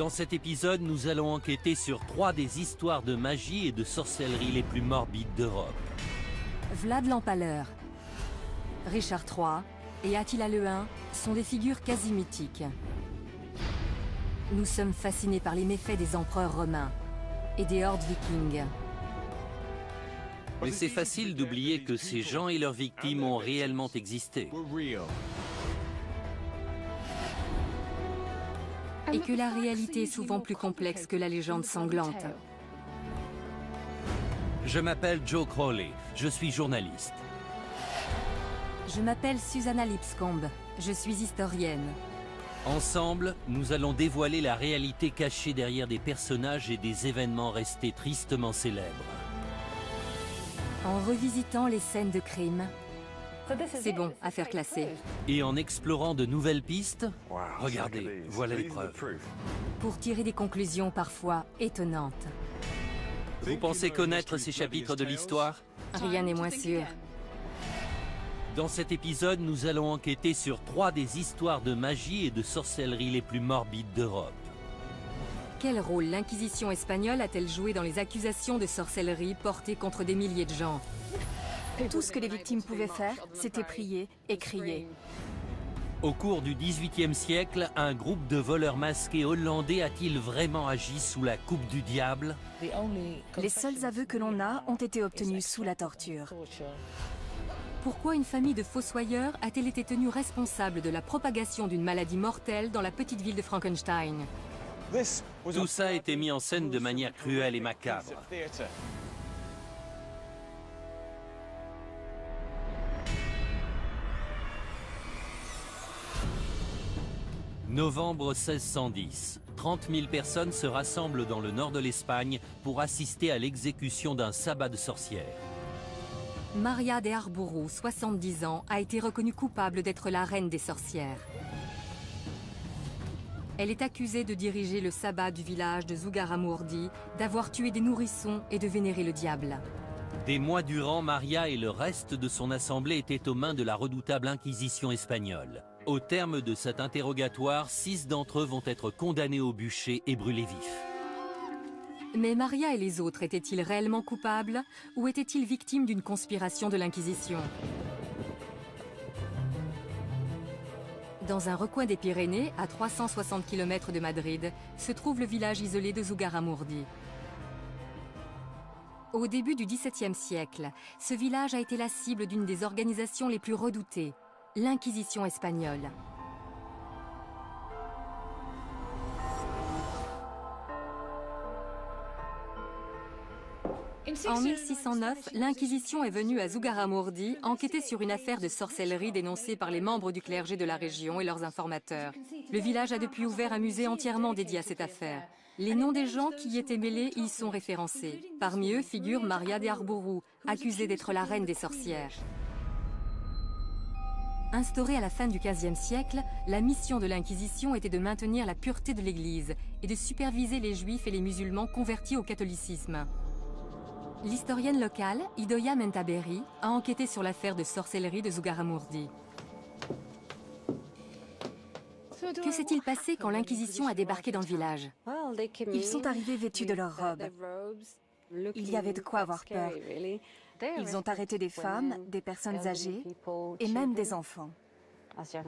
Dans cet épisode, nous allons enquêter sur trois des histoires de magie et de sorcellerie les plus morbides d'Europe. Vlad l'Empaleur, Richard III et Attila le Hun sont des figures quasi mythiques. Nous sommes fascinés par les méfaits des empereurs romains et des hordes vikings. Mais c'est facile d'oublier que ces gens et leurs victimes ont réellement existé. Et que la réalité est souvent plus complexe que la légende sanglante. Je m'appelle Joe Crowley, je suis journaliste. Je m'appelle Susanna Lipscomb, je suis historienne. Ensemble, nous allons dévoiler la réalité cachée derrière des personnages et des événements restés tristement célèbres. En revisitant les scènes de crime, c'est bon, affaire classée. Et en explorant de nouvelles pistes, regardez, voilà les preuves. Pour tirer des conclusions parfois étonnantes. Vous pensez connaître ces chapitres de l'histoire? Rien n'est moins sûr. Dans cet épisode, nous allons enquêter sur trois des histoires de magie et de sorcellerie les plus morbides d'Europe. Quel rôle l'Inquisition espagnole a-t-elle joué dans les accusations de sorcellerie portées contre des milliers de gens? Tout ce que les victimes pouvaient faire, c'était prier et crier. Au cours du XVIIIe siècle, un groupe de voleurs masqués hollandais a-t-il vraiment agi sous la coupe du diable? Les seuls aveux que l'on a ont été obtenus sous la torture. Pourquoi une famille de fossoyeurs a-t-elle été tenue responsable de la propagation d'une maladie mortelle dans la petite ville de Frankenstein? Tout ça a été mis en scène de manière cruelle et macabre. Novembre 1610, 30 000 personnes se rassemblent dans le nord de l'Espagne pour assister à l'exécution d'un sabbat de sorcières. María de Arburu, 70 ans, a été reconnue coupable d'être la reine des sorcières. Elle est accusée de diriger le sabbat du village de Zugarramurdi, d'avoir tué des nourrissons et de vénérer le diable. Des mois durant, María et le reste de son assemblée étaient aux mains de la redoutable Inquisition espagnole. Au terme de cet interrogatoire, 6 d'entre eux vont être condamnés au bûcher et brûlés vifs. Mais María et les autres étaient-ils réellement coupables ou étaient-ils victimes d'une conspiration de l'Inquisition? Dans un recoin des Pyrénées, à 360 km de Madrid, se trouve le village isolé de Zugarramurdi. Au début du XVIIe siècle, ce village a été la cible d'une des organisations les plus redoutées, l'Inquisition espagnole. En 1609, l'Inquisition est venue à Zugarramurdi enquêter sur une affaire de sorcellerie dénoncée par les membres du clergé de la région et leurs informateurs. Le village a depuis ouvert un musée entièrement dédié à cette affaire. Les noms des gens qui y étaient mêlés y sont référencés. Parmi eux figure María de Arburu, accusée d'être la reine des sorcières. Instaurée à la fin du XVe siècle, la mission de l'Inquisition était de maintenir la pureté de l'Église et de superviser les Juifs et les musulmans convertis au catholicisme. L'historienne locale, Idoya Mentaberi, a enquêté sur l'affaire de sorcellerie de Zugarramurdi. Que s'est-il passé quand l'Inquisition a débarqué dans le village? Ils sont arrivés vêtus de leurs robes. Il y avait de quoi avoir peur. Ils ont arrêté des femmes, des personnes âgées et même des enfants.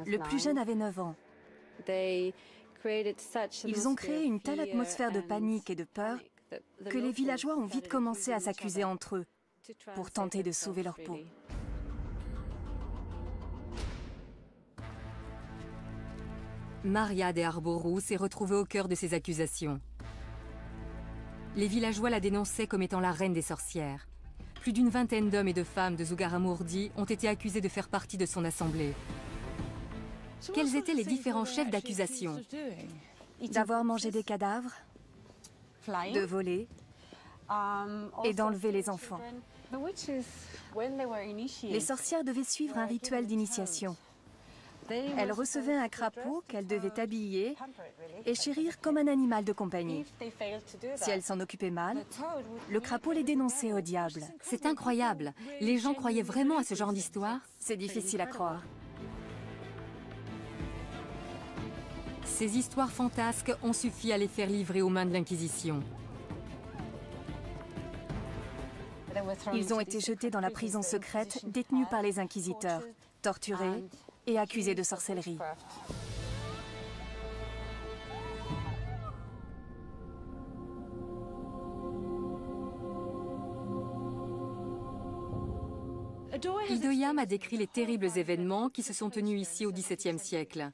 Le plus jeune avait 9 ans. Ils ont créé une telle atmosphère de panique et de peur que les villageois ont vite commencé à s'accuser entre eux pour tenter de sauver leur peau. María de Arburu s'est retrouvée au cœur de ces accusations. Les villageois la dénonçaient comme étant la reine des sorcières. Plus d'une vingtaine d'hommes et de femmes de Zugarramurdi ont été accusés de faire partie de son assemblée. Quels étaient les différents chefs d'accusation? D'avoir mangé des cadavres, de voler et d'enlever les enfants. Les sorcières devaient suivre un rituel d'initiation. Elles recevaient un crapaud qu'elles devaient habiller et chérir comme un animal de compagnie. Si elles s'en occupaient mal, le crapaud les dénonçait au diable. C'est incroyable. Les gens croyaient vraiment à ce genre d'histoire? C'est difficile à croire. Ces histoires fantasques ont suffi à les faire livrer aux mains de l'Inquisition. Ils ont été jetés dans la prison secrète, détenus par les inquisiteurs, torturés et accusés de sorcellerie. Idoya m'a décrit les terribles événements qui se sont tenus ici au XVIIe siècle.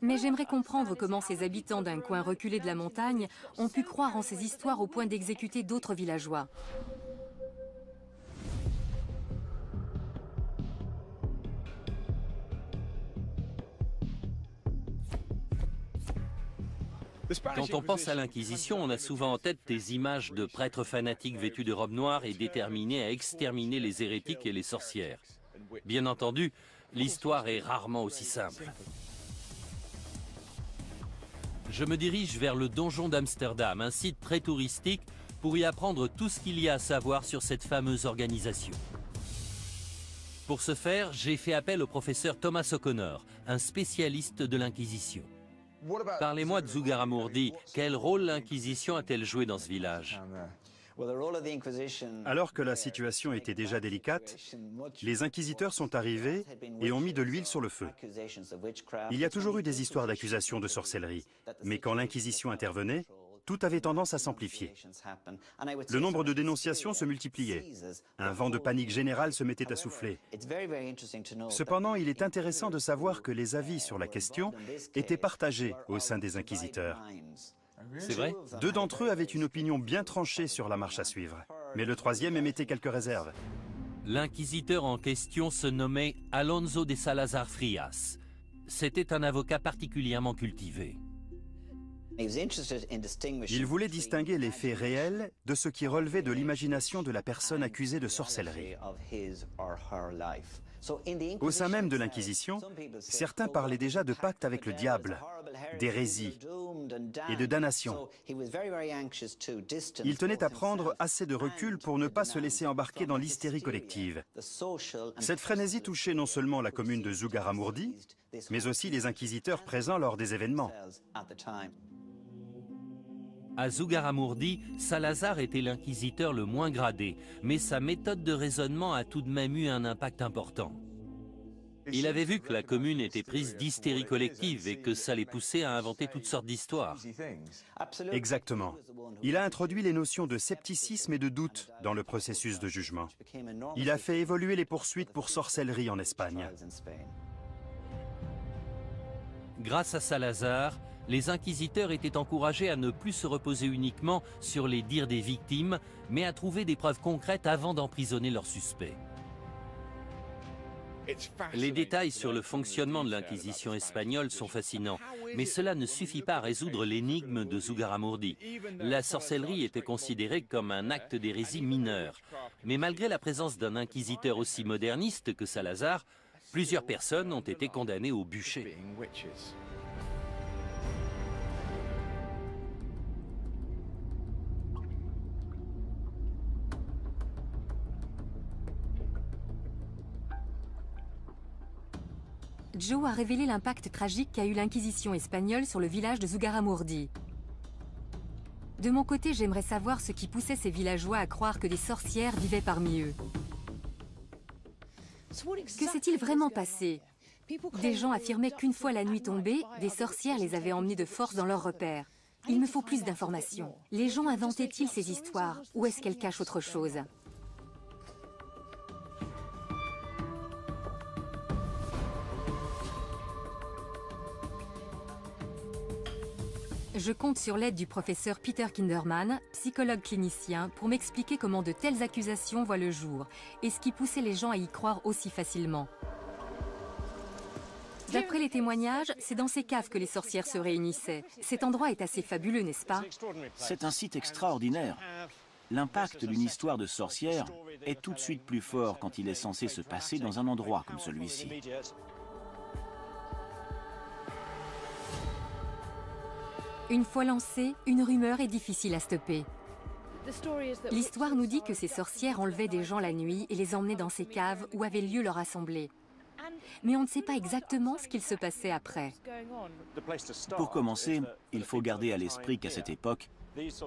Mais j'aimerais comprendre comment ces habitants d'un coin reculé de la montagne ont pu croire en ces histoires au point d'exécuter d'autres villageois. Quand on pense à l'Inquisition, on a souvent en tête des images de prêtres fanatiques vêtus de robes noires et déterminés à exterminer les hérétiques et les sorcières. Bien entendu, l'histoire est rarement aussi simple. Je me dirige vers le donjon d'Amsterdam, un site très touristique, pour y apprendre tout ce qu'il y a à savoir sur cette fameuse organisation. Pour ce faire, j'ai fait appel au professeur Thomas O'Connor, un spécialiste de l'Inquisition. Parlez-moi de Zugarramurdi. Quel rôle l'Inquisition a-t-elle joué dans ce village? Alors que la situation était déjà délicate, les inquisiteurs sont arrivés et ont mis de l'huile sur le feu. Il y a toujours eu des histoires d'accusations de sorcellerie, mais quand l'Inquisition intervenait, tout avait tendance à s'amplifier. Le nombre de dénonciations se multipliait. Un vent de panique générale se mettait à souffler. Cependant, il est intéressant de savoir que les avis sur la question étaient partagés au sein des inquisiteurs. C'est vrai? Deux d'entre eux avaient une opinion bien tranchée sur la marche à suivre, mais le troisième émettait quelques réserves. L'inquisiteur en question se nommait Alonso de Salazar Frias. C'était un avocat particulièrement cultivé. Il voulait distinguer les faits réels de ce qui relevait de l'imagination de la personne accusée de sorcellerie. Au sein même de l'Inquisition, certains parlaient déjà de pacte avec le diable, d'hérésie et de damnation. Il tenait à prendre assez de recul pour ne pas se laisser embarquer dans l'hystérie collective. Cette frénésie touchait non seulement la commune de Zugarramurdi, mais aussi les inquisiteurs présents lors des événements. À Zugarramurdi, Salazar était l'inquisiteur le moins gradé, mais sa méthode de raisonnement a tout de même eu un impact important. Il avait vu que la commune était prise d'hystérie collective et que ça les poussait à inventer toutes sortes d'histoires. Exactement. Il a introduit les notions de scepticisme et de doute dans le processus de jugement. Il a fait évoluer les poursuites pour sorcellerie en Espagne. Grâce à Salazar, les inquisiteurs étaient encouragés à ne plus se reposer uniquement sur les dires des victimes, mais à trouver des preuves concrètes avant d'emprisonner leurs suspects. Les détails sur le fonctionnement de l'Inquisition espagnole sont fascinants, mais cela ne suffit pas à résoudre l'énigme de Zugarramurdi. La sorcellerie était considérée comme un acte d'hérésie mineur. Mais malgré la présence d'un inquisiteur aussi moderniste que Salazar, plusieurs personnes ont été condamnées au bûcher. Joe a révélé l'impact tragique qu'a eu l'Inquisition espagnole sur le village de Zugarramurdi. De mon côté, j'aimerais savoir ce qui poussait ces villageois à croire que des sorcières vivaient parmi eux. Que s'est-il vraiment passé? Des gens affirmaient qu'une fois la nuit tombée, des sorcières les avaient emmenés de force dans leur repère. Il me faut plus d'informations. Les gens inventaient-ils ces histoires, ou est-ce qu'elles cachent autre chose? Je compte sur l'aide du professeur Peter Kinderman, psychologue clinicien, pour m'expliquer comment de telles accusations voient le jour et ce qui poussait les gens à y croire aussi facilement. D'après les témoignages, c'est dans ces caves que les sorcières se réunissaient. Cet endroit est assez fabuleux, n'est-ce pas? C'est un site extraordinaire. L'impact d'une histoire de sorcière est tout de suite plus fort quand il est censé se passer dans un endroit comme celui-ci. Une fois lancée, une rumeur est difficile à stopper. L'histoire nous dit que ces sorcières enlevaient des gens la nuit et les emmenaient dans ces caves où avaient lieu leur assemblée. mais on ne sait pas exactement ce qu'il se passait après. Pour commencer, il faut garder à l'esprit qu'à cette époque,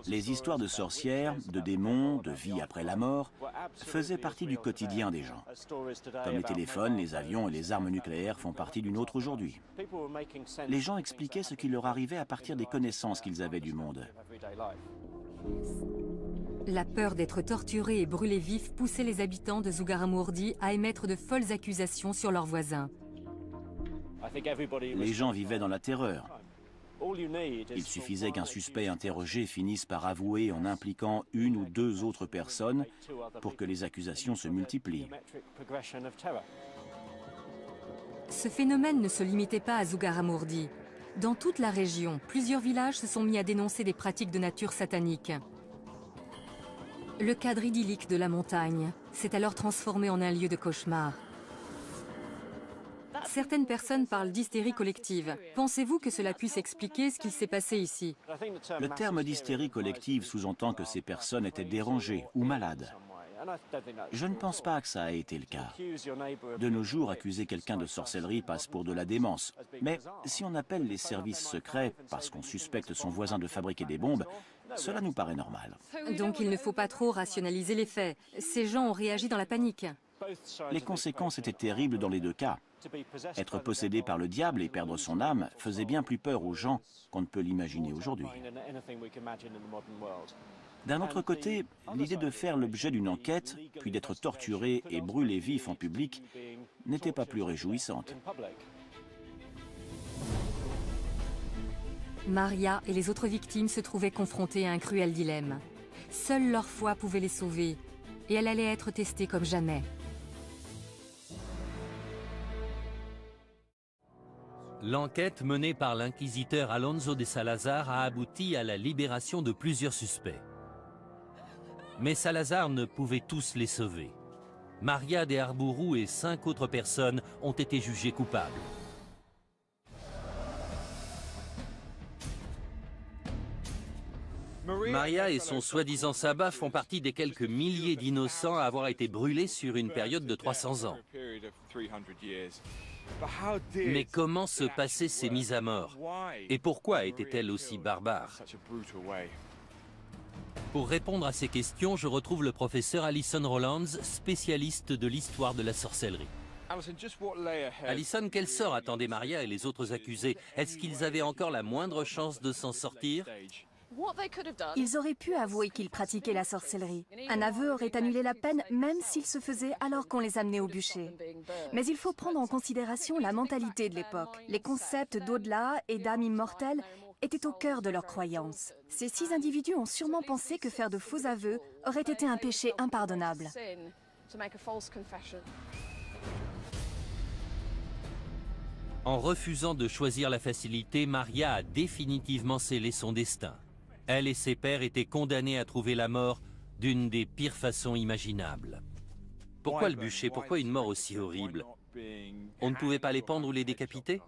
les histoires de sorcières, de démons, de vie après la mort faisaient partie du quotidien des gens. Comme les téléphones, les avions et les armes nucléaires font partie d'une autre aujourd'hui. Les gens expliquaient ce qui leur arrivait à partir des connaissances qu'ils avaient du monde. La peur d'être torturés et brûlés vifs poussait les habitants de Zugarramurdi à émettre de folles accusations sur leurs voisins. Les gens vivaient dans la terreur. Il suffisait qu'un suspect interrogé finisse par avouer en impliquant une ou deux autres personnes pour que les accusations se multiplient. Ce phénomène ne se limitait pas à Zugarramurdi. Dans toute la région, plusieurs villages se sont mis à dénoncer des pratiques de nature satanique. Le cadre idyllique de la montagne s'est alors transformé en un lieu de cauchemar. Certaines personnes parlent d'hystérie collective. Pensez-vous que cela puisse expliquer ce qui s'est passé ici? Le terme d'hystérie collective sous-entend que ces personnes étaient dérangées ou malades. Je ne pense pas que ça a été le cas. De nos jours, accuser quelqu'un de sorcellerie passe pour de la démence. Mais si on appelle les services secrets parce qu'on suspecte son voisin de fabriquer des bombes, cela nous paraît normal. Donc il ne faut pas trop rationaliser les faits. Ces gens ont réagi dans la panique. Les conséquences étaient terribles dans les deux cas. Être possédé par le diable et perdre son âme faisait bien plus peur aux gens qu'on ne peut l'imaginer aujourd'hui. D'un autre côté, l'idée de faire l'objet d'une enquête, puis d'être torturé et brûlé vif en public, n'était pas plus réjouissante. María et les autres victimes se trouvaient confrontées à un cruel dilemme. Seule leur foi pouvait les sauver, et elle allait être testée comme jamais. L'enquête menée par l'inquisiteur Alonso de Salazar a abouti à la libération de plusieurs suspects. Mais Salazar ne pouvait tous les sauver. María de Arburu et 5 autres personnes ont été jugées coupables. María et son soi-disant sabbat font partie des quelques milliers d'innocents à avoir été brûlés sur une période de 300 ans. Mais comment se passaient ces mises à mort? Et pourquoi étaient-elles aussi barbares? Pour répondre à ces questions, je retrouve le professeur Alison Rowlands, spécialiste de l'histoire de la sorcellerie. Alison, quel sort attendaient María et les autres accusés? Est-ce qu'ils avaient encore la moindre chance de s'en sortir? Ils auraient pu avouer qu'ils pratiquaient la sorcellerie. Un aveu aurait annulé la peine, même s'il se faisait alors qu'on les amenait au bûcher. Mais il faut prendre en considération la mentalité de l'époque. Les concepts d'au-delà et d'âme immortelle étaient au cœur de leurs croyances. Ces 6 individus ont sûrement pensé que faire de faux aveux aurait été un péché impardonnable. En refusant de choisir la facilité, María a définitivement scellé son destin. Elle et ses pairs étaient condamnés à trouver la mort d'une des pires façons imaginables. Pourquoi le bûcher? Pourquoi une mort aussi horrible? On ne pouvait pas les pendre ou les décapiter?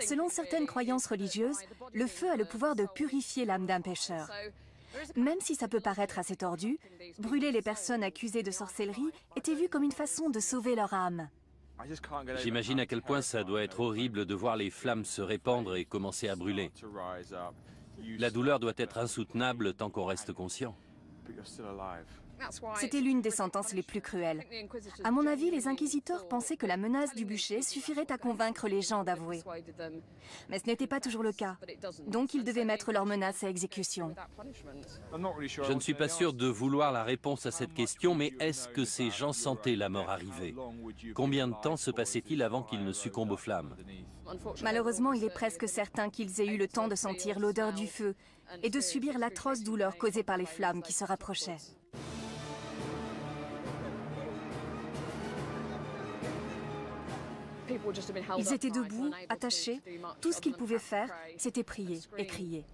Selon certaines croyances religieuses, le feu a le pouvoir de purifier l'âme d'un pécheur. Même si ça peut paraître assez tordu, brûler les personnes accusées de sorcellerie était vu comme une façon de sauver leur âme. J'imagine à quel point ça doit être horrible de voir les flammes se répandre et commencer à brûler. La douleur doit être insoutenable tant qu'on reste conscient. C'était l'une des sentences les plus cruelles. À mon avis, les inquisiteurs pensaient que la menace du bûcher suffirait à convaincre les gens d'avouer. Mais ce n'était pas toujours le cas. Donc ils devaient mettre leur menace à exécution. Je ne suis pas sûr de vouloir la réponse à cette question, mais est-ce que ces gens sentaient la mort arriver? Combien de temps se passait-il avant qu'ils ne succombent aux flammes? Malheureusement, il est presque certain qu'ils aient eu le temps de sentir l'odeur du feu et de subir l'atroce douleur causée par les flammes qui se rapprochaient. Ils étaient debout, attachés. Tout ce qu'ils pouvaient faire, c'était prier et crier.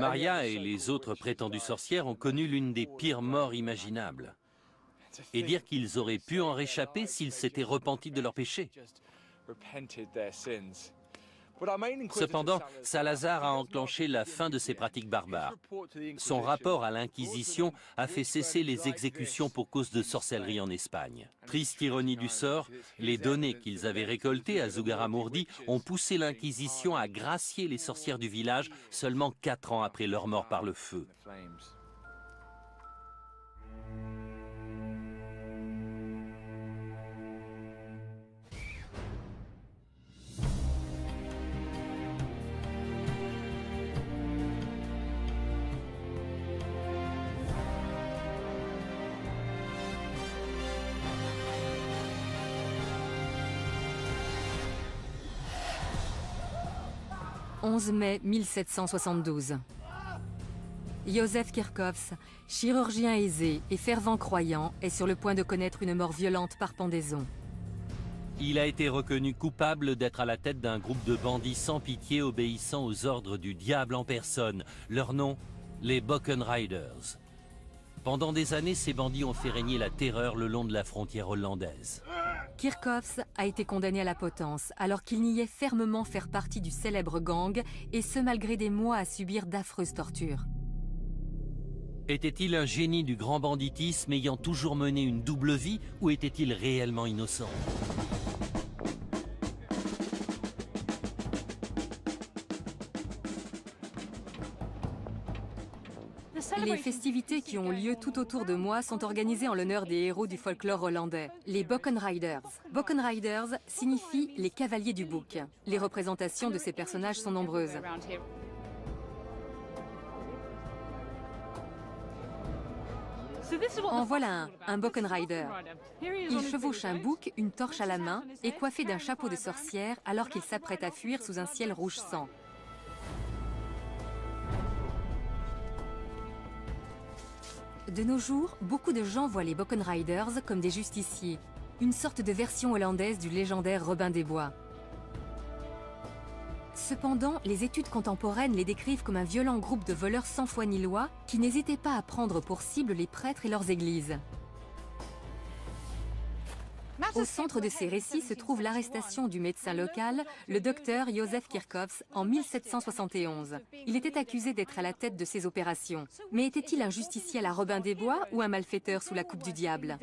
María et les autres prétendues sorcières ont connu l'une des pires morts imaginables. Et dire qu'ils auraient pu en réchapper s'ils s'étaient repentis de leurs péchés. Cependant, Salazar a enclenché la fin de ces pratiques barbares. Son rapport à l'Inquisition a fait cesser les exécutions pour cause de sorcellerie en Espagne. Triste ironie du sort, les données qu'ils avaient récoltées à Zugarramurdi ont poussé l'Inquisition à gracier les sorcières du village seulement 4 ans après leur mort par le feu. – 11 mai 1772. Joseph Kirchhoff, chirurgien aisé et fervent croyant, est sur le point de connaître une mort violente par pendaison. Il a été reconnu coupable d'être à la tête d'un groupe de bandits sans pitié obéissant aux ordres du diable en personne. Leur nom, les Bokkenrijders. Pendant des années, ces bandits ont fait régner la terreur le long de la frontière hollandaise. Kirchhoff a été condamné à la potence, alors qu'il niait fermement faire partie du célèbre gang, et ce malgré des mois à subir d'affreuses tortures. Était-il un génie du grand banditisme ayant toujours mené une double vie, ou était-il réellement innocent ? Les festivités qui ont lieu tout autour de moi sont organisées en l'honneur des héros du folklore hollandais, les Bokkenrijders. Bokkenrijders signifie les cavaliers du bouc. Les représentations de ces personnages sont nombreuses. En voilà un Bokkenrider. Il chevauche un bouc, une torche à la main, et coiffé d'un chapeau de sorcière alors qu'il s'apprête à fuir sous un ciel rouge sang. De nos jours, beaucoup de gens voient les Bokkenrijders comme des justiciers, une sorte de version hollandaise du légendaire Robin des Bois. Cependant, les études contemporaines les décrivent comme un violent groupe de voleurs sans foi ni loi qui n'hésitaient pas à prendre pour cible les prêtres et leurs églises. Au centre de ces récits se trouve l'arrestation du médecin local, le docteur Joseph Kirchhoff, en 1771. Il était accusé d'être à la tête de ces opérations. Mais était-il un justicier à la Robin des Bois ou un malfaiteur sous la coupe du diable ?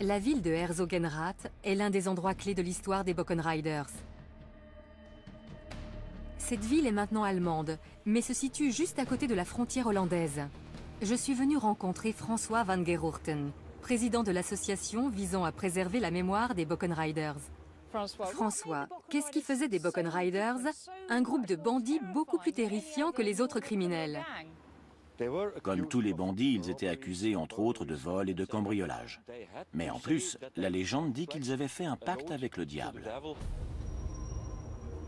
La ville de Herzogenrath est l'un des endroits clés de l'histoire des Bokkenrijders. Cette ville est maintenant allemande, mais se situe juste à côté de la frontière hollandaise. Je suis venu rencontrer François Van Geerhouten, président de l'association visant à préserver la mémoire des Bokkenrijders. François, qu'est-ce qui faisait des Bokkenrijders un groupe de bandits beaucoup plus terrifiant que les autres criminels? Comme tous les bandits, ils étaient accusés entre autres de vol et de cambriolage. Mais en plus, la légende dit qu'ils avaient fait un pacte avec le diable.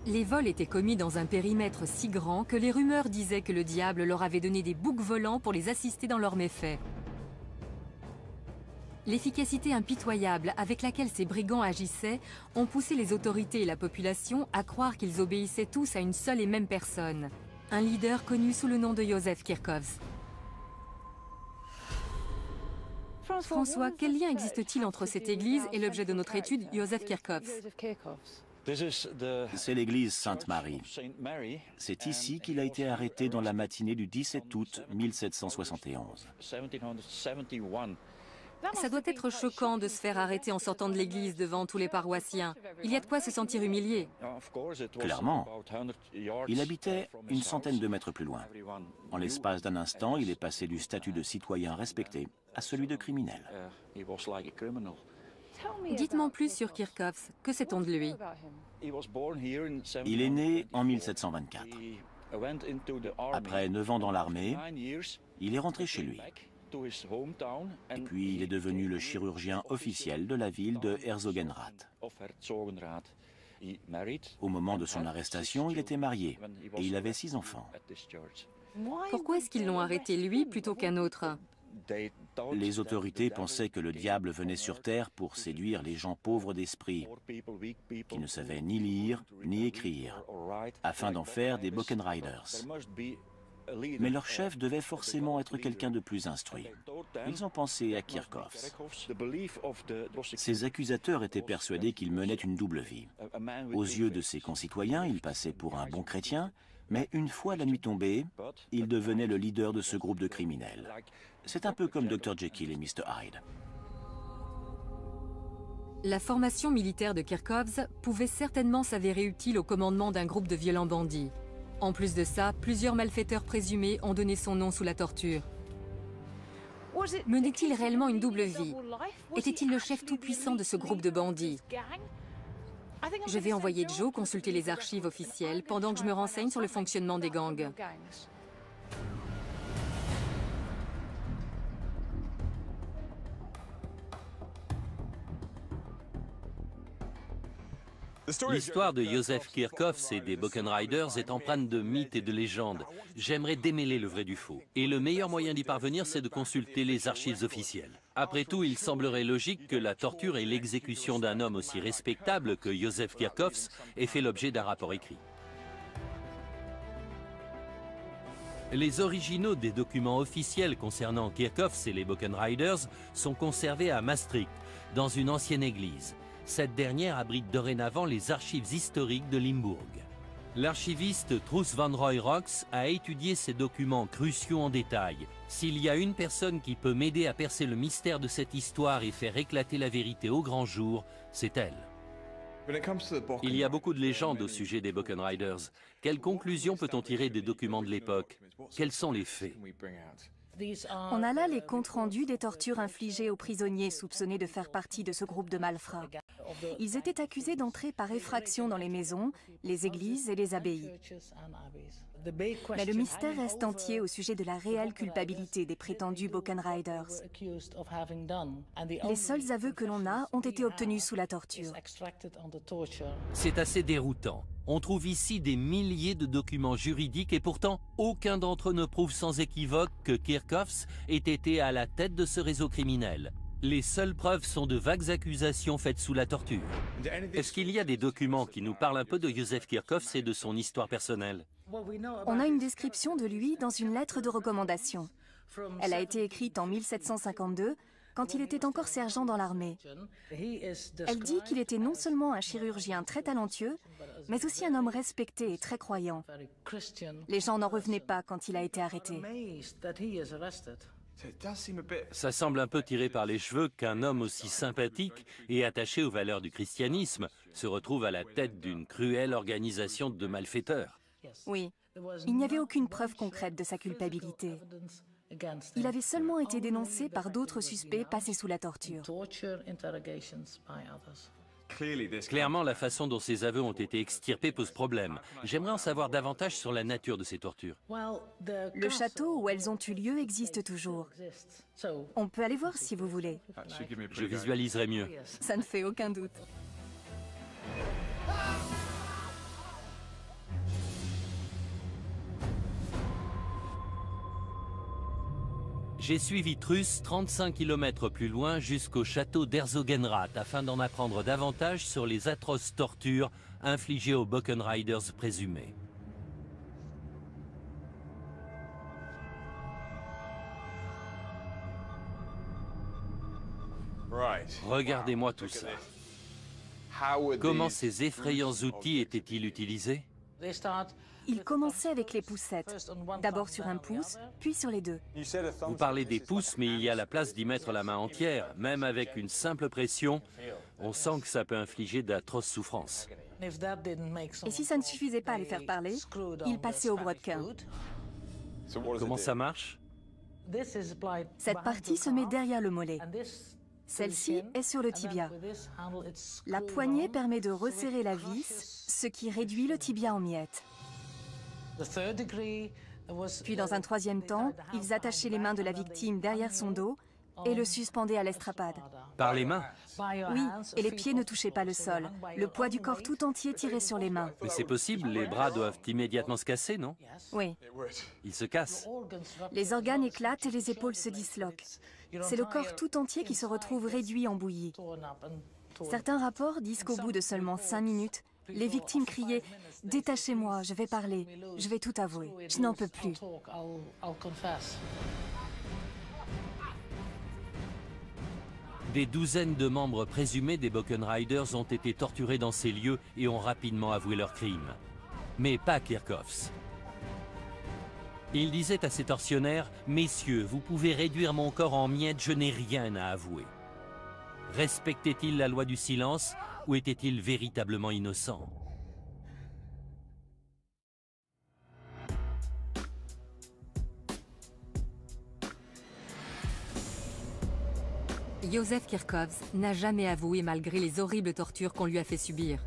Les vols étaient commis dans un périmètre si grand que les rumeurs disaient que le diable leur avait donné des boucs volants pour les assister dans leurs méfaits. L'efficacité impitoyable avec laquelle ces brigands agissaient ont poussé les autorités et la population à croire qu'ils obéissaient tous à une seule et même personne, un leader connu sous le nom de Joseph Kirchhoff. François, quel lien existe-t-il entre cette église et l'objet de notre étude, Joseph Kirchhoff ? C'est l'église Sainte-Marie. C'est ici qu'il a été arrêté dans la matinée du 17 août 1771. Ça doit être choquant de se faire arrêter en sortant de l'église devant tous les paroissiens. Il y a de quoi se sentir humilié. Clairement. Il habitait une centaine de mètres plus loin. En l'espace d'un instant, il est passé du statut de citoyen respecté à celui de criminel. Dites-moi plus sur Kirchhoff, que sait-on de lui? Il est né en 1724. Après 9 ans dans l'armée, il est rentré chez lui. Et puis il est devenu le chirurgien officiel de la ville de Herzogenrath. Au moment de son arrestation, il était marié et il avait 6 enfants. Pourquoi est-ce qu'ils l'ont arrêté lui plutôt qu'un autre? Les autorités pensaient que le diable venait sur terre pour séduire les gens pauvres d'esprit, qui ne savaient ni lire ni écrire, afin d'en faire des Bokkenrijders. mais leur chef devait forcément être quelqu'un de plus instruit. Ils ont pensé à Kirchhoff. Ses accusateurs étaient persuadés qu'il menait une double vie. Aux yeux de ses concitoyens, il passait pour un bon chrétien, mais une fois la nuit tombée, il devenait le leader de ce groupe de criminels. C'est un peu comme Dr. Jekyll et Mr. Hyde. La formation militaire de Kirchhoff pouvait certainement s'avérer utile au commandement d'un groupe de violents bandits. En plus de ça, plusieurs malfaiteurs présumés ont donné son nom sous la torture. Menait-il réellement une double vie? Était-il le chef tout-puissant de ce groupe de bandits? Je vais envoyer Joe consulter les archives officielles pendant que je me renseigne sur le fonctionnement des gangs. L'histoire de Joseph Kirchhoff et des Bokkenrijders est empreinte de mythes et de légendes. J'aimerais démêler le vrai du faux. Et le meilleur moyen d'y parvenir, c'est de consulter les archives officielles. Après tout, il semblerait logique que la torture et l'exécution d'un homme aussi respectable que Joseph Kirchhoff aient fait l'objet d'un rapport écrit. Les originaux des documents officiels concernant Kirchhoff et les Bokkenrijders sont conservés à Maastricht, dans une ancienne église. Cette dernière abrite dorénavant les archives historiques de Limbourg. L'archiviste Truss van Roy Rox a étudié ces documents cruciaux en détail. S'il y a une personne qui peut m'aider à percer le mystère de cette histoire et faire éclater la vérité au grand jour, c'est elle. Il y a beaucoup de légendes au sujet des Bokkenrijders. Quelle conclusion peut-on tirer des documents de l'époque? Quels sont les faits? On a là les comptes rendus des tortures infligées aux prisonniers soupçonnés de faire partie de ce groupe de malfrats. Ils étaient accusés d'entrer par effraction dans les maisons, les églises et les abbayes. Mais le mystère reste entier au sujet de la réelle culpabilité des prétendus Bokkenrijders. Les seuls aveux que l'on a ont été obtenus sous la torture. C'est assez déroutant. On trouve ici des milliers de documents juridiques et pourtant, aucun d'entre eux ne prouve sans équivoque que Kirchhoff ait été à la tête de ce réseau criminel. Les seules preuves sont de vagues accusations faites sous la torture. Est-ce qu'il y a des documents qui nous parlent un peu de Joseph Kirchhoff et de son histoire personnelle? On a une description de lui dans une lettre de recommandation. Elle a été écrite en 1752, quand il était encore sergent dans l'armée. Elle dit qu'il était non seulement un chirurgien très talentueux, mais aussi un homme respecté et très croyant. Les gens n'en revenaient pas quand il a été arrêté. Ça semble un peu tiré par les cheveux qu'un homme aussi sympathique et attaché aux valeurs du christianisme se retrouve à la tête d'une cruelle organisation de malfaiteurs. Oui, il n'y avait aucune preuve concrète de sa culpabilité. Il avait seulement été dénoncé par d'autres suspects passés sous la torture. Clairement, la façon dont ces aveux ont été extirpés pose problème. J'aimerais en savoir davantage sur la nature de ces tortures. Le château où elles ont eu lieu existe toujours. On peut aller voir si vous voulez. Je visualiserai mieux. Ça ne fait aucun doute. J'ai suivi Truss 35 km plus loin jusqu'au château d'Herzogenrath afin d'en apprendre davantage sur les atroces tortures infligées aux Bokkenrijders présumés. Regardez-moi tout ça. Comment ces effrayants outils étaient-ils utilisés? Ils commençaient avec les poussettes, d'abord sur un pouce, puis sur les deux. Vous parlez des pouces, mais il y a la place d'y mettre la main entière. Même avec une simple pression, on sent que ça peut infliger d'atroces souffrances. Et si ça ne suffisait pas à les faire parler, ils passaient au brodequin. Comment ça marche? Cette partie se met derrière le mollet. Celle-ci est sur le tibia. La poignée permet de resserrer la vis, ce qui réduit le tibia en miettes. Puis dans un troisième temps, ils attachaient les mains de la victime derrière son dos et le suspendaient à l'estrapade. Par les mains? Oui, et les pieds ne touchaient pas le sol. Le poids du corps tout entier tirait sur les mains. Mais c'est possible, les bras doivent immédiatement se casser, non? Oui. Ils se cassent. Les organes éclatent et les épaules se disloquent. C'est le corps tout entier qui se retrouve réduit en bouillie. Certains rapports disent qu'au bout de seulement 5 minutes, Les victimes criaient « Détachez-moi, je vais parler, je vais tout avouer, je n'en peux plus ». Des douzaines de membres présumés des Bokkenrijders ont été torturés dans ces lieux et ont rapidement avoué leurs crimes. Mais pas Kirchhoffs. Il disait à ses tortionnaires « Messieurs, vous pouvez réduire mon corps en miettes, je n'ai rien à avouer ». Respectait-il la loi du silence ou était-il véritablement innocent ? Joseph Kirchhoff n'a jamais avoué malgré les horribles tortures qu'on lui a fait subir.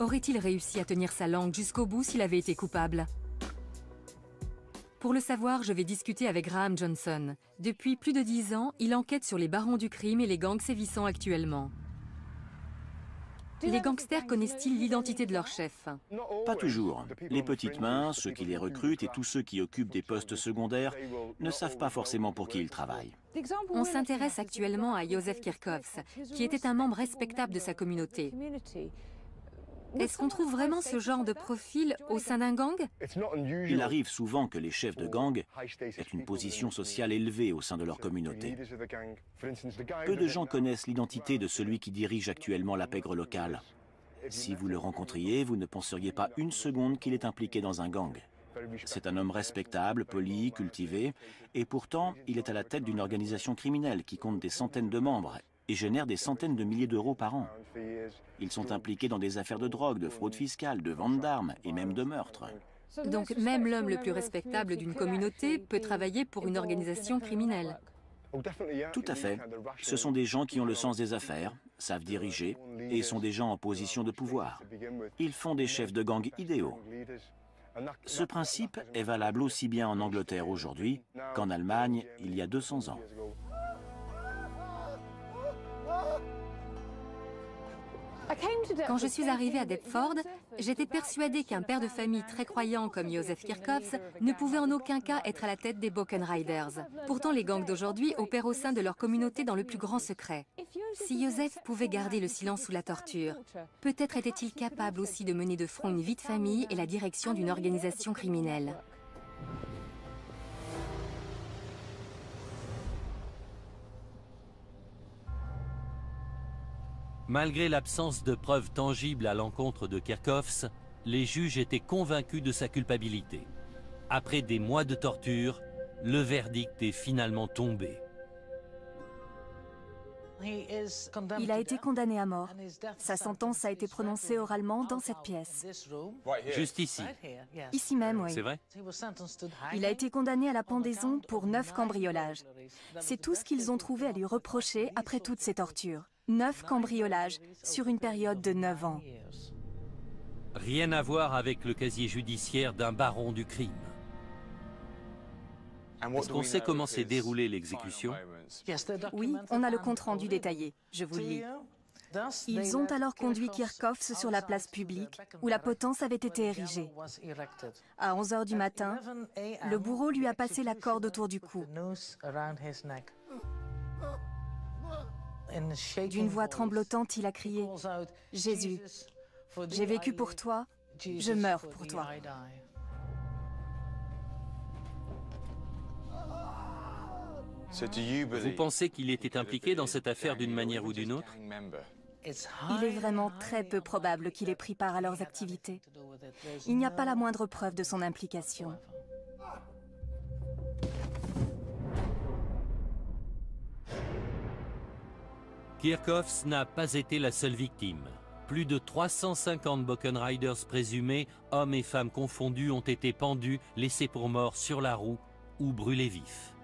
Aurait-il réussi à tenir sa langue jusqu'au bout s'il avait été coupable? Pour le savoir, je vais discuter avec Graham Johnson. Depuis plus de 10 ans, il enquête sur les barons du crime et les gangs sévissants actuellement. Les gangsters connaissent-ils l'identité de leur chef? Pas toujours. Les petites mains, ceux qui les recrutent et tous ceux qui occupent des postes secondaires ne savent pas forcément pour qui ils travaillent. On s'intéresse actuellement à Joseph Kirchhoff, qui était un membre respectable de sa communauté. Est-ce qu'on trouve vraiment ce genre de profil au sein d'un gang? Il arrive souvent que les chefs de gang aient une position sociale élevée au sein de leur communauté. Peu de gens connaissent l'identité de celui qui dirige actuellement la pègre locale. Si vous le rencontriez, vous ne penseriez pas une seconde qu'il est impliqué dans un gang. C'est un homme respectable, poli, cultivé, et pourtant, il est à la tête d'une organisation criminelle qui compte des centaines de membres et génèrent des centaines de milliers d'euros par an. Ils sont impliqués dans des affaires de drogue, de fraude fiscale, de vente d'armes et même de meurtre. Donc même l'homme le plus respectable d'une communauté peut travailler pour une organisation criminelle. Tout à fait. Ce sont des gens qui ont le sens des affaires, savent diriger et sont des gens en position de pouvoir. Ils font des chefs de gang idéaux. Ce principe est valable aussi bien en Angleterre aujourd'hui qu'en Allemagne il y a 200 ans. Quand je suis arrivée à Deptford, j'étais persuadée qu'un père de famille très croyant comme Joseph Kirchhoff ne pouvait en aucun cas être à la tête des Bokkenrijders. Pourtant, les gangs d'aujourd'hui opèrent au sein de leur communauté dans le plus grand secret. Si Joseph pouvait garder le silence sous la torture, peut-être était-il capable aussi de mener de front une vie de famille et la direction d'une organisation criminelle. Malgré l'absence de preuves tangibles à l'encontre de Kirchhoff, les juges étaient convaincus de sa culpabilité. Après des mois de torture, le verdict est finalement tombé. Il a été condamné à mort. Sa sentence a été prononcée oralement dans cette pièce. Juste ici? Ici même, oui. C'est vrai? Il a été condamné à la pendaison pour 9 cambriolages. C'est tout ce qu'ils ont trouvé à lui reprocher après toutes ces tortures. 9 cambriolages sur une période de 9 ans. Rien à voir avec le casier judiciaire d'un baron du crime. Est-ce qu'on sait comment s'est déroulée l'exécution? Oui, on a le compte-rendu détaillé. Je vous le lis. Ils ont alors conduit Kirchhoff sur la place publique où la potence avait été érigée. À 11 h du matin, le bourreau lui a passé la corde autour du cou. D'une voix tremblotante, il a crié « Jésus, j'ai vécu pour toi, je meurs pour toi ». Vous pensez qu'il était impliqué dans cette affaire d'une manière ou d'une autre? Il est vraiment très peu probable qu'il ait pris part à leurs activités. Il n'y a pas la moindre preuve de son implication. Kirchhoff n'a pas été la seule victime. Plus de 350 Bokkenrijders présumés, hommes et femmes confondus, ont été pendus, laissés pour morts sur la roue ou brûlés vifs.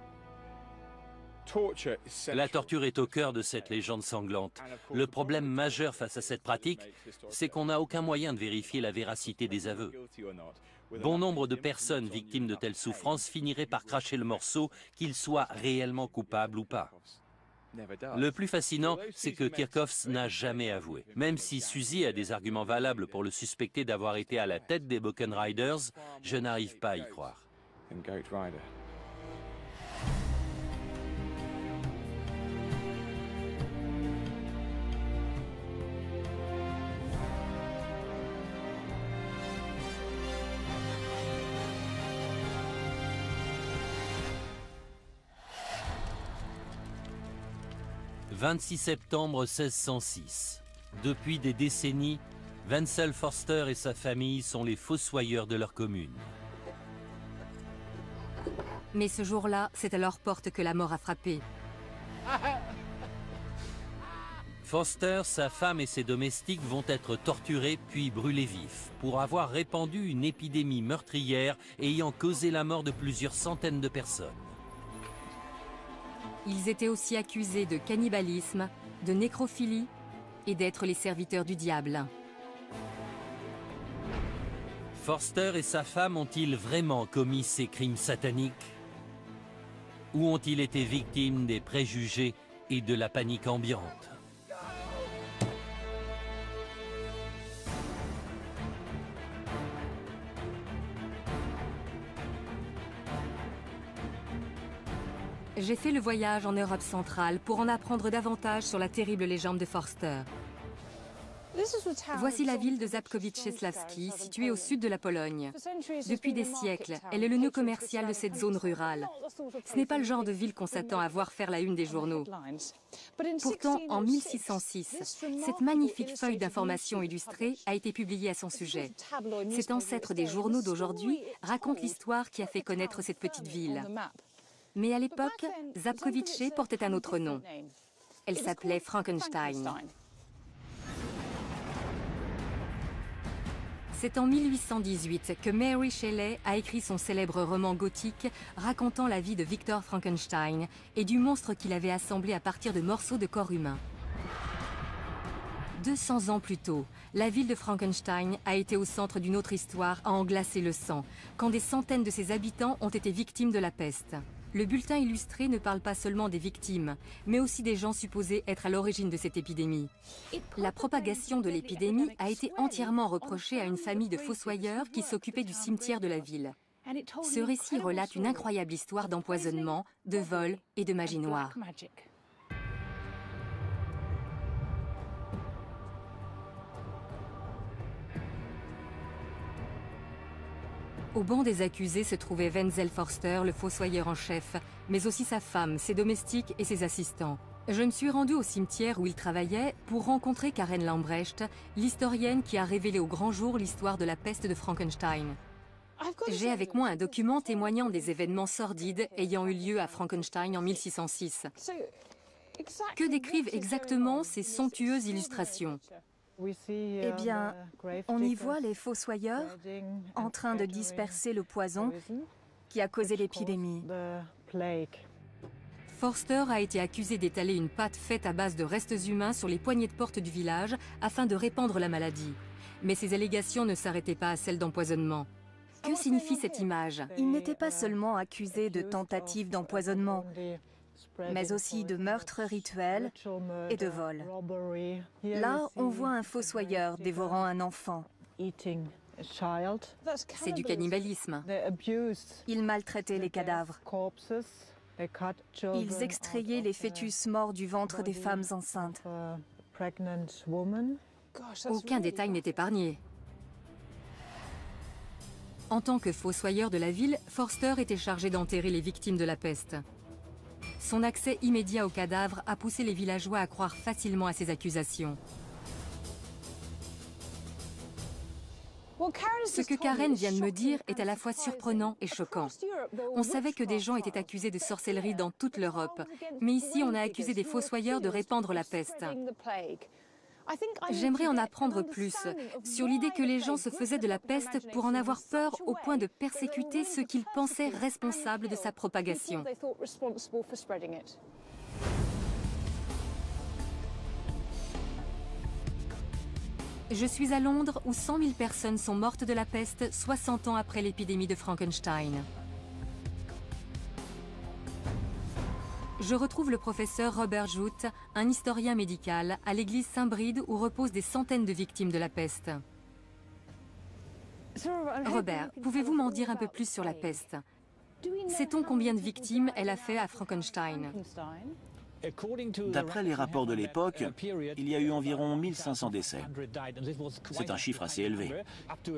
La torture est au cœur de cette légende sanglante. Le problème majeur face à cette pratique, c'est qu'on n'a aucun moyen de vérifier la véracité des aveux. Bon nombre de personnes victimes de telles souffrances finiraient par cracher le morceau, qu'ils soient réellement coupables ou pas. Le plus fascinant, c'est que Kirchhoff n'a jamais avoué. Même si Suzy a des arguments valables pour le suspecter d'avoir été à la tête des Bokkenrijders, je n'arrive pas à y croire. 26 septembre 1606. Depuis des décennies, Wenzel Forster et sa famille sont les fossoyeurs de leur commune. Mais ce jour-là, c'est à leur porte que la mort a frappé. Forster, sa femme et ses domestiques vont être torturés puis brûlés vifs pour avoir répandu une épidémie meurtrière ayant causé la mort de plusieurs centaines de personnes. Ils étaient aussi accusés de cannibalisme, de nécrophilie et d'être les serviteurs du diable. Forster et sa femme ont-ils vraiment commis ces crimes sataniques? Ou ont-ils été victimes des préjugés et de la panique ambiante? J'ai fait le voyage en Europe centrale pour en apprendre davantage sur la terrible légende de Forster. Voici la ville de Ząbkowice Śląskie, située au sud de la Pologne. Depuis des siècles, elle est le nœud commercial de cette zone rurale. Ce n'est pas le genre de ville qu'on s'attend à voir faire la une des journaux. Pourtant, en 1606, cette magnifique feuille d'information illustrée a été publiée à son sujet. Cet ancêtre des journaux d'aujourd'hui raconte l'histoire qui a fait connaître cette petite ville. Mais à l'époque, Ząbkowice portait un autre nom. Elle s'appelait Frankenstein. C'est en 1818 que Mary Shelley a écrit son célèbre roman gothique racontant la vie de Victor Frankenstein et du monstre qu'il avait assemblé à partir de morceaux de corps humains. 200 ans plus tôt, la ville de Frankenstein a été au centre d'une autre histoire à en glacer le sang, quand des centaines de ses habitants ont été victimes de la peste. Le bulletin illustré ne parle pas seulement des victimes, mais aussi des gens supposés être à l'origine de cette épidémie. La propagation de l'épidémie a été entièrement reprochée à une famille de fossoyeurs qui s'occupait du cimetière de la ville. Ce récit relate une incroyable histoire d'empoisonnement, de vol et de magie noire. Au banc des accusés se trouvait Wenzel Forster, le fossoyeur en chef, mais aussi sa femme, ses domestiques et ses assistants. Je me suis rendue au cimetière où il travaillait pour rencontrer Karen Lambrecht, l'historienne qui a révélé au grand jour l'histoire de la peste de Frankenstein. J'ai avec moi un document témoignant des événements sordides ayant eu lieu à Frankenstein en 1606. Que décrivent exactement ces somptueuses illustrations ? Eh bien, on y voit les fossoyeurs en train de disperser le poison qui a causé l'épidémie. Forster a été accusé d'étaler une pâte faite à base de restes humains sur les poignées de porte du village afin de répandre la maladie. Mais ces allégations ne s'arrêtaient pas à celles d'empoisonnement. Que signifie cette image? Il n'était pas seulement accusé de tentative d'empoisonnement, mais aussi de meurtres rituels et de vols. Là, on voit un fossoyeur dévorant un enfant. C'est du cannibalisme. Ils maltraitaient les cadavres. Ils extrayaient les fœtus morts du ventre des femmes enceintes. Aucun détail n'est épargné. En tant que fossoyeur de la ville, Forster était chargé d'enterrer les victimes de la peste. Son accès immédiat aux cadavres a poussé les villageois à croire facilement à ses accusations. Ce que Karen vient de me dire est à la fois surprenant et choquant. On savait que des gens étaient accusés de sorcellerie dans toute l'Europe, mais ici on a accusé des fossoyeurs de répandre la peste. J'aimerais en apprendre plus sur l'idée que les gens se faisaient de la peste pour en avoir peur au point de persécuter ceux qu'ils pensaient responsables de sa propagation. Je suis à Londres où 100 000 personnes sont mortes de la peste 60 ans après l'épidémie de Frankenstein. Je retrouve le professeur Robert Jout, un historien médical, à l'église Saint-Bride où reposent des centaines de victimes de la peste. Robert, pouvez-vous m'en dire un peu plus sur la peste? Sait-on combien de victimes elle a fait à Frankenstein? D'après les rapports de l'époque, il y a eu environ 1500 décès. C'est un chiffre assez élevé.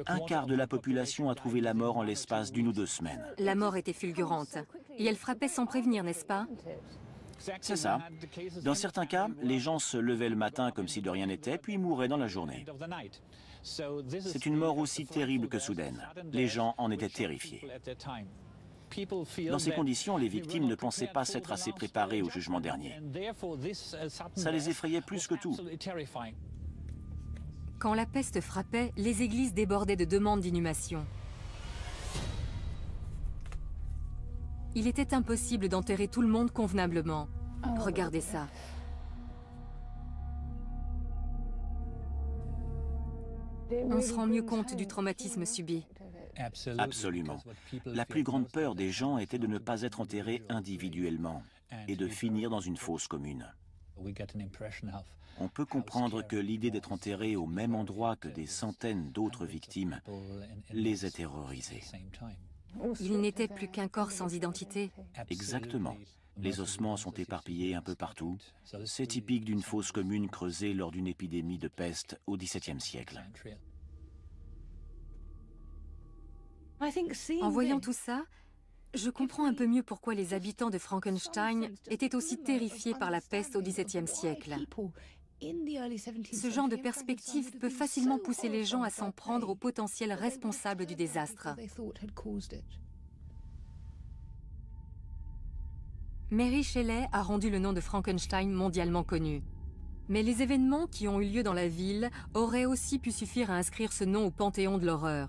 Un quart de la population a trouvé la mort en l'espace d'1 ou 2 semaines. La mort était fulgurante. Et elle frappait sans prévenir, n'est-ce pas? C'est ça. Dans certains cas, les gens se levaient le matin comme si de rien n'était, puis mouraient dans la journée. C'est une mort aussi terrible que soudaine. Les gens en étaient terrifiés. Dans ces conditions, les victimes ne pensaient pas s'être assez préparées au jugement dernier. Ça les effrayait plus que tout. Quand la peste frappait, les églises débordaient de demandes d'inhumation. Il était impossible d'enterrer tout le monde convenablement. Regardez ça. On se rend mieux compte du traumatisme subi. Absolument. La plus grande peur des gens était de ne pas être enterrés individuellement et de finir dans une fosse commune. On peut comprendre que l'idée d'être enterré au même endroit que des centaines d'autres victimes les a terrorisés. Il n'était plus qu'un corps sans identité. Exactement. Les ossements sont éparpillés un peu partout. C'est typique d'une fosse commune creusée lors d'une épidémie de peste au XVIIe siècle. En voyant tout ça, je comprends un peu mieux pourquoi les habitants de Frankenstein étaient aussi terrifiés par la peste au XVIIe siècle. Ce genre de perspective peut facilement pousser les gens à s'en prendre aux potentiels responsables du désastre. Mary Shelley a rendu le nom de Frankenstein mondialement connu. Mais les événements qui ont eu lieu dans la ville auraient aussi pu suffire à inscrire ce nom au panthéon de l'horreur.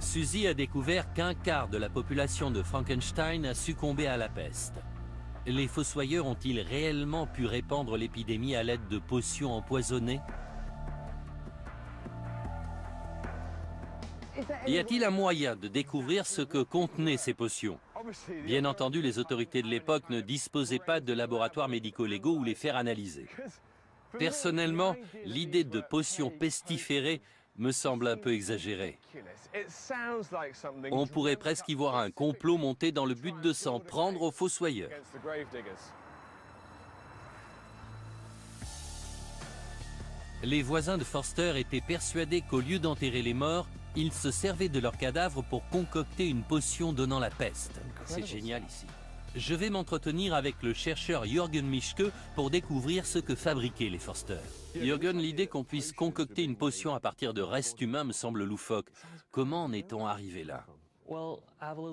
Suzy a découvert qu'un quart de la population de Frankenstein a succombé à la peste. Les fossoyeurs ont-ils réellement pu répandre l'épidémie à l'aide de potions empoisonnées? Y a-t-il un moyen de découvrir ce que contenaient ces potions? Bien entendu, les autorités de l'époque ne disposaient pas de laboratoires médico-légaux où les faire analyser. Personnellement, l'idée de potions pestiférées me semble un peu exagéré. On pourrait presque y voir un complot monté dans le but de s'en prendre aux fossoyeurs. Les voisins de Forster étaient persuadés qu'au lieu d'enterrer les morts, ils se servaient de leurs cadavres pour concocter une potion donnant la peste. C'est génial ici. Je vais m'entretenir avec le chercheur Jürgen Mischke pour découvrir ce que fabriquaient les Forster. Jürgen, l'idée qu'on puisse concocter une potion à partir de restes humains me semble loufoque. Comment en est-on arrivé là?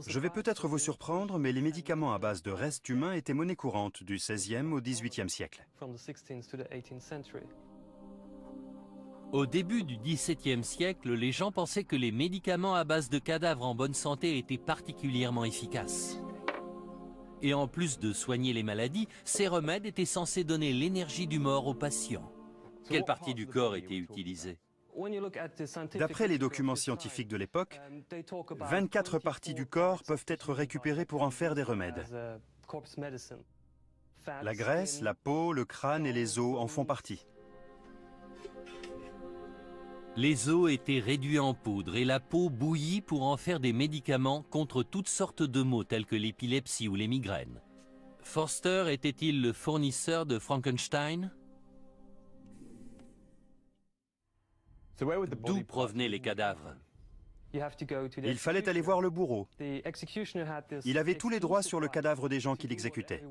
Je vais peut-être vous surprendre, mais les médicaments à base de restes humains étaient monnaie courante du XVIe au XVIIIe siècle. Au début du XVIIe siècle, les gens pensaient que les médicaments à base de cadavres en bonne santé étaient particulièrement efficaces. Et en plus de soigner les maladies, ces remèdes étaient censés donner l'énergie du mort aux patients. Quelle partie du corps était utilisée? D'après les documents scientifiques de l'époque, 24 parties du corps peuvent être récupérées pour en faire des remèdes. La graisse, la peau, le crâne et les os en font partie. Les os étaient réduits en poudre et la peau bouillie pour en faire des médicaments contre toutes sortes de maux tels que l'épilepsie ou les migraines. Forster était-il le fournisseur de Frankenstein? D'où provenaient les cadavres? Il fallait aller voir le bourreau. Il avait tous les droits sur le cadavre des gens qui l'exécutaient.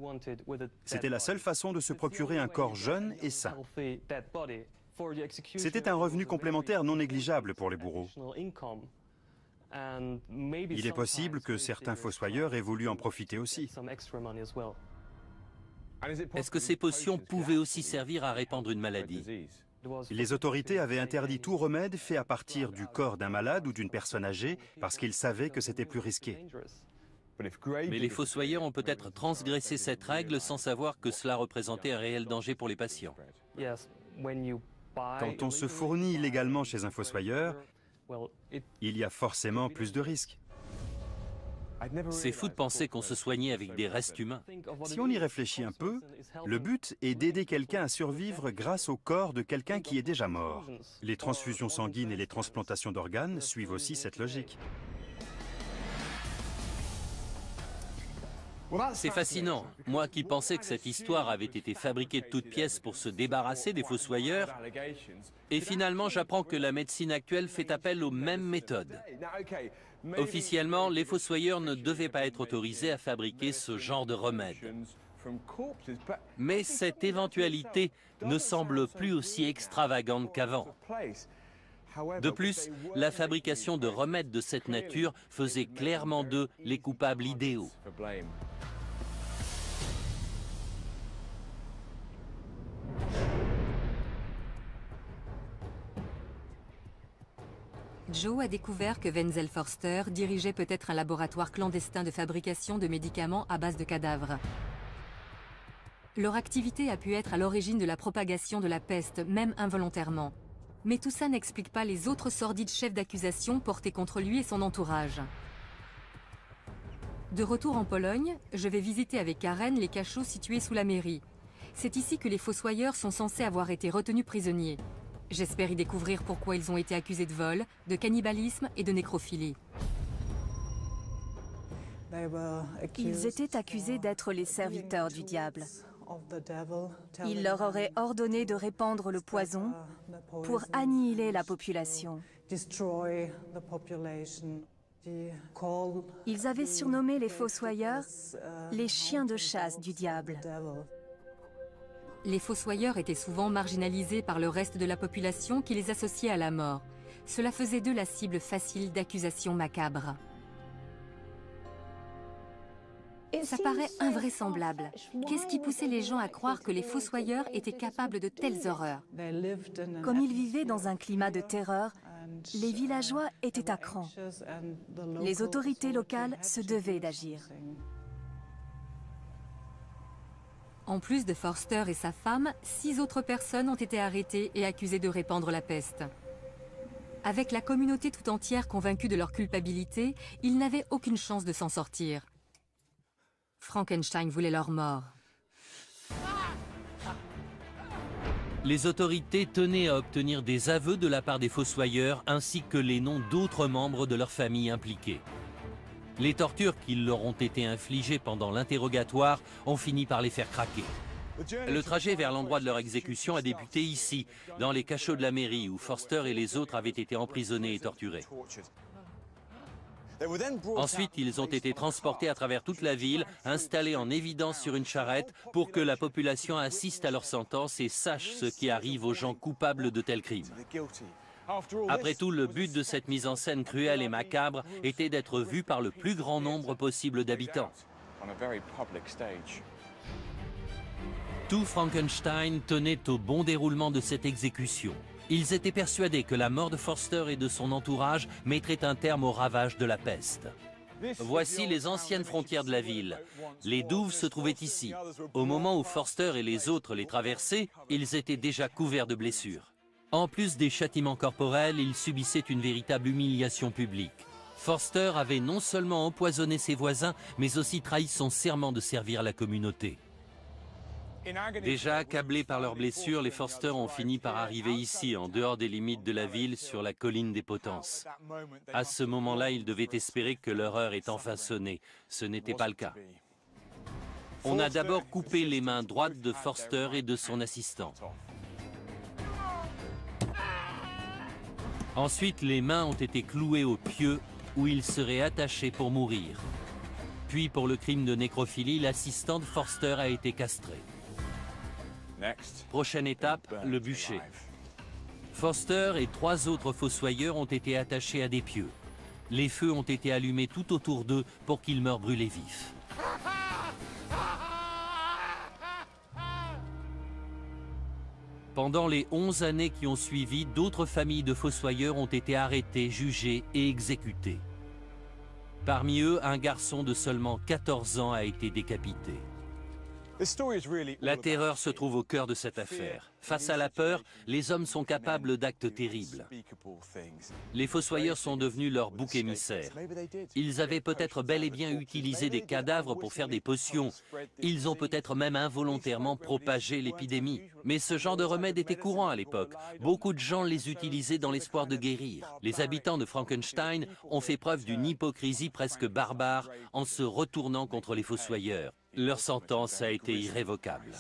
C'était la seule façon de se procurer un corps jeune et sain. C'était un revenu complémentaire non négligeable pour les bourreaux. Il est possible que certains fossoyeurs aient voulu en profiter aussi. Est-ce que ces potions pouvaient aussi servir à répandre une maladie? Les autorités avaient interdit tout remède fait à partir du corps d'un malade ou d'une personne âgée parce qu'ils savaient que c'était plus risqué. Mais les fossoyeurs ont peut-être transgressé cette règle sans savoir que cela représentait un réel danger pour les patients. Quand on se fournit illégalement chez un fossoyeur, il y a forcément plus de risques. C'est fou de penser qu'on se soignait avec des restes humains. Si on y réfléchit un peu, le but est d'aider quelqu'un à survivre grâce au corps de quelqu'un qui est déjà mort. Les transfusions sanguines et les transplantations d'organes suivent aussi cette logique. C'est fascinant. Moi qui pensais que cette histoire avait été fabriquée de toutes pièces pour se débarrasser des fossoyeurs, et finalement j'apprends que la médecine actuelle fait appel aux mêmes méthodes. Officiellement, les fossoyeurs ne devaient pas être autorisés à fabriquer ce genre de remède. Mais cette éventualité ne semble plus aussi extravagante qu'avant. De plus, la fabrication de remèdes de cette nature faisait clairement d'eux les coupables idéaux. Joe a découvert que Wenzel Forster dirigeait peut-être un laboratoire clandestin de fabrication de médicaments à base de cadavres. Leur activité a pu être à l'origine de la propagation de la peste, même involontairement. Mais tout ça n'explique pas les autres sordides chefs d'accusation portés contre lui et son entourage. De retour en Pologne, je vais visiter avec Karen les cachots situés sous la mairie. C'est ici que les fossoyeurs sont censés avoir été retenus prisonniers. J'espère y découvrir pourquoi ils ont été accusés de vol, de cannibalisme et de nécrophilie. Ils étaient accusés d'être les serviteurs du diable. Il leur aurait ordonné de répandre le poison pour annihiler la population. Ils avaient surnommé les fossoyeurs les chiens de chasse du diable. Les fossoyeurs étaient souvent marginalisés par le reste de la population qui les associait à la mort. Cela faisait d'eux la cible facile d'accusations macabres. Ça paraît invraisemblable. Qu'est-ce qui poussait les gens à croire que les fossoyeurs étaient capables de telles horreurs? Comme ils vivaient dans un climat de terreur, les villageois étaient à cran. Les autorités locales se devaient d'agir. En plus de Forster et sa femme, 6 autres personnes ont été arrêtées et accusées de répandre la peste. Avec la communauté tout entière convaincue de leur culpabilité, ils n'avaient aucune chance de s'en sortir. Frankenstein voulait leur mort. Les autorités tenaient à obtenir des aveux de la part des fossoyeurs ainsi que les noms d'autres membres de leur famille impliqués. Les tortures qui leur ont été infligées pendant l'interrogatoire ont fini par les faire craquer. Le trajet vers l'endroit de leur exécution a débuté ici, dans les cachots de la mairie, où Forster et les autres avaient été emprisonnés et torturés. Ensuite, ils ont été transportés à travers toute la ville, installés en évidence sur une charrette, pour que la population assiste à leur sentence et sache ce qui arrive aux gens coupables de tels crimes. Après tout, le but de cette mise en scène cruelle et macabre était d'être vue par le plus grand nombre possible d'habitants. Tout Frankenstein tenait au bon déroulement de cette exécution. Ils étaient persuadés que la mort de Forster et de son entourage mettrait un terme au ravage de la peste. Voici les anciennes frontières de la ville. Les douves se trouvaient ici. Au moment où Forster et les autres les traversaient, ils étaient déjà couverts de blessures. En plus des châtiments corporels, il subissait une véritable humiliation publique. Forster avait non seulement empoisonné ses voisins, mais aussi trahi son serment de servir la communauté. Déjà accablés par leurs blessures, les Forster ont fini par arriver ici, en dehors des limites de la ville, sur la colline des Potences. À ce moment-là, ils devaient espérer que leur heure est enfin sonnée. Ce n'était pas le cas. On a d'abord coupé les mains droites de Forster et de son assistant. Ensuite, les mains ont été clouées au pieu où ils seraient attachés pour mourir. Puis, pour le crime de nécrophilie, l'assistante Forster a été castrée. Prochaine étape, le bûcher. Forster et 3 autres fossoyeurs ont été attachés à des pieux. Les feux ont été allumés tout autour d'eux pour qu'ils meurent brûlés vifs. Pendant les 11 années qui ont suivi, d'autres familles de fossoyeurs ont été arrêtées, jugées et exécutées. Parmi eux, un garçon de seulement 14 ans a été décapité. La terreur se trouve au cœur de cette affaire. Face à la peur, les hommes sont capables d'actes terribles. Les fossoyeurs sont devenus leur bouc émissaire. Ils avaient peut-être bel et bien utilisé des cadavres pour faire des potions. Ils ont peut-être même involontairement propagé l'épidémie. Mais ce genre de remède était courant à l'époque. Beaucoup de gens les utilisaient dans l'espoir de guérir. Les habitants de Frankenstein ont fait preuve d'une hypocrisie presque barbare en se retournant contre les fossoyeurs. Leur sentence a été irrévocable.